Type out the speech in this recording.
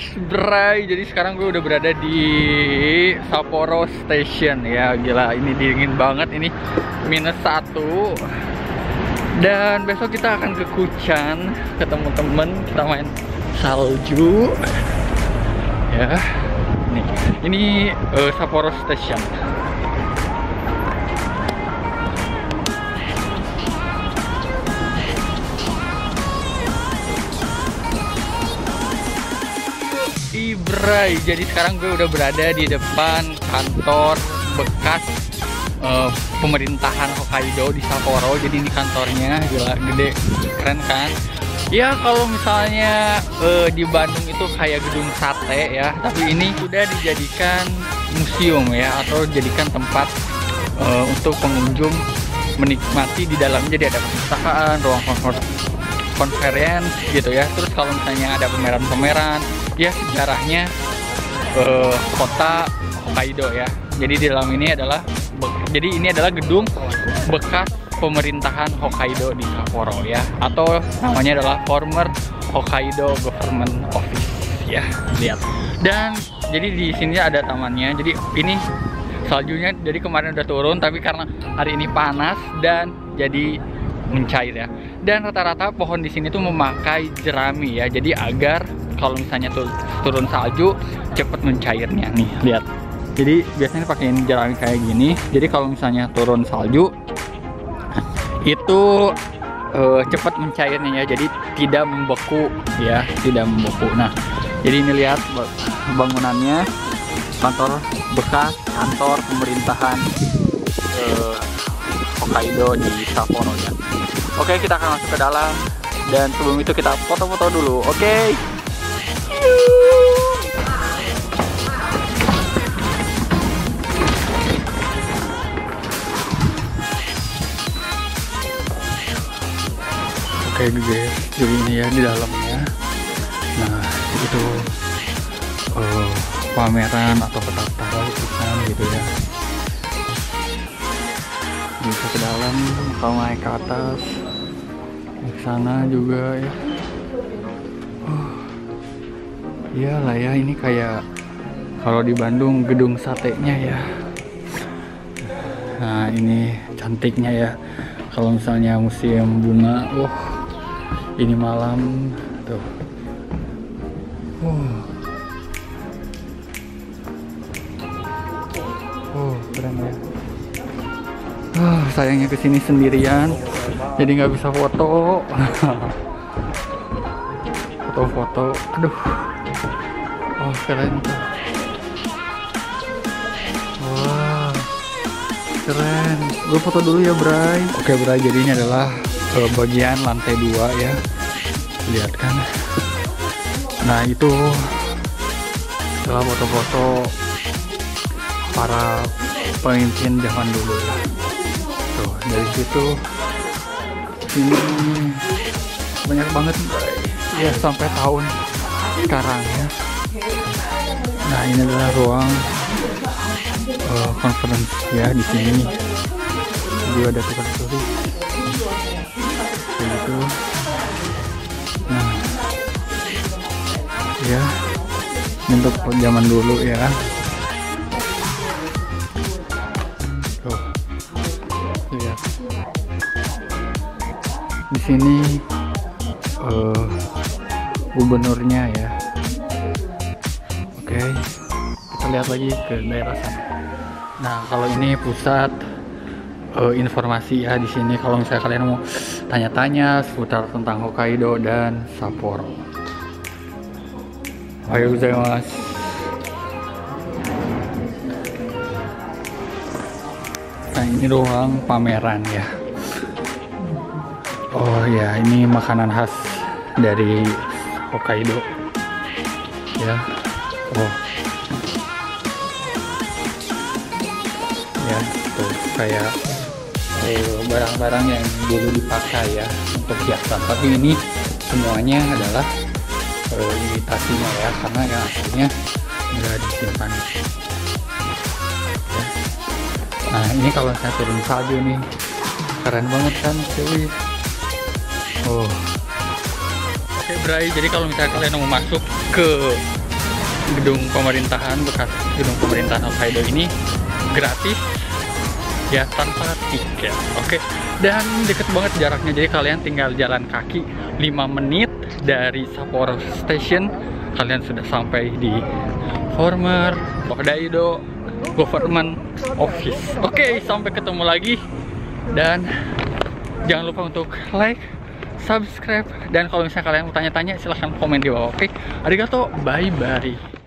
guys, Bray. Jadi sekarang gue udah berada di Sapporo Station ya. Gila, ini dingin banget, ini -1. Dan besok kita akan ke Kutchan, ketemu temen, kita main salju. Ya. Nih, ini Sapporo Station. Bray, jadi sekarang gue udah berada di depan kantor bekas pemerintahan Hokkaido di Sapporo. Jadi ini kantornya, gila, gede, keren kan? Ya kalau misalnya di Bandung itu kayak gedung sate ya, tapi ini udah dijadikan museum ya, atau jadikan tempat untuk pengunjung menikmati. Di dalamnya jadi ada perpustakaan, ruang konferensi gitu ya. Terus kalau misalnya ada pameran-pameran ya sejarahnya kota Hokkaido ya. Jadi di dalam ini adalah gedung bekas pemerintahan Hokkaido di Sapporo ya, atau namanya adalah former Hokkaido Government Office ya. Lihat. Dan jadi di sini ada tamannya. Jadi ini saljunya dari kemarin udah turun, tapi karena hari ini panas dan jadi mencair ya. Dan rata-rata pohon di sini tuh memakai jerami ya, jadi agar kalau misalnya turun salju cepet mencairnya. Nih lihat, jadi biasanya pakein jerami kayak gini, jadi kalau misalnya turun salju itu cepet mencairnya ya, jadi tidak membeku ya, tidak membeku. Nah jadi ini lihat bangunannya, kantor bekas kantor pemerintahan Hokkaido di Sapporo ya. Oke, kita akan masuk ke dalam dan sebelum itu kita foto-foto dulu. Oke. Oke guys, jadi ini ya di dalamnya. Nah itu pameran atau petak-petak gitu ya. Bisa ke dalam, kalau naik ke atas di sana juga ya. Iyalah ya, ini kayak kalau di Bandung gedung satenya ya. Nah ini cantiknya ya, kalau misalnya museum bunga. Ini malam tuh. Keren ya. Sayangnya kesini sendirian, jadi nggak bisa foto. Foto-foto, aduh. Keren tuh. Wah, keren. Gue foto dulu ya, Bray. Oke, Bray, jadi ini adalah bagian lantai 2 ya. Lihat kan. Nah, itu adalah foto-foto para pemimpin zaman dulu ya. Tuh, dari situ ini banyak banget, Bray. Ya, sampai tahun sekarang ya. Nah ini adalah ruang konferensi ya, di sini juga ada tempat tulis gitu. Nah ya, untuk zaman dulu ya. Tuh lihat, di sini gubernurnya ya. Oke, kita lihat lagi ke daerah sana. Nah, kalau ini pusat informasi ya di sini. Kalau misalnya kalian mau tanya-tanya seputar tentang Hokkaido dan Sapporo. Ayo gozaimasu. Nah, ini ruang pameran ya. Oh ya, ini makanan khas dari Hokkaido ya. Ya, tuh kayak barang-barang yang dulu dipakai ya untuk hiasan, tapi ini semuanya adalah imitasinya ya, karena yang aslinya nggak disimpan ya. Nah ini kalau saya turun salju nih, keren banget kan cuy. Oke Bray, jadi kalau misalnya kalian mau masuk ke gedung pemerintahan, bekas gedung pemerintahan Hokkaido ini gratis ya, tanpa tiket. Oke, dan deket banget jaraknya, jadi kalian tinggal jalan kaki 5 menit dari Sapporo Station, kalian sudah sampai di former Hokkaido Government Office. Oke, sampai ketemu lagi, dan jangan lupa untuk like, subscribe, dan kalau misalnya kalian mau tanya-tanya silahkan komen di bawah. Oke, arigato, bye-bye.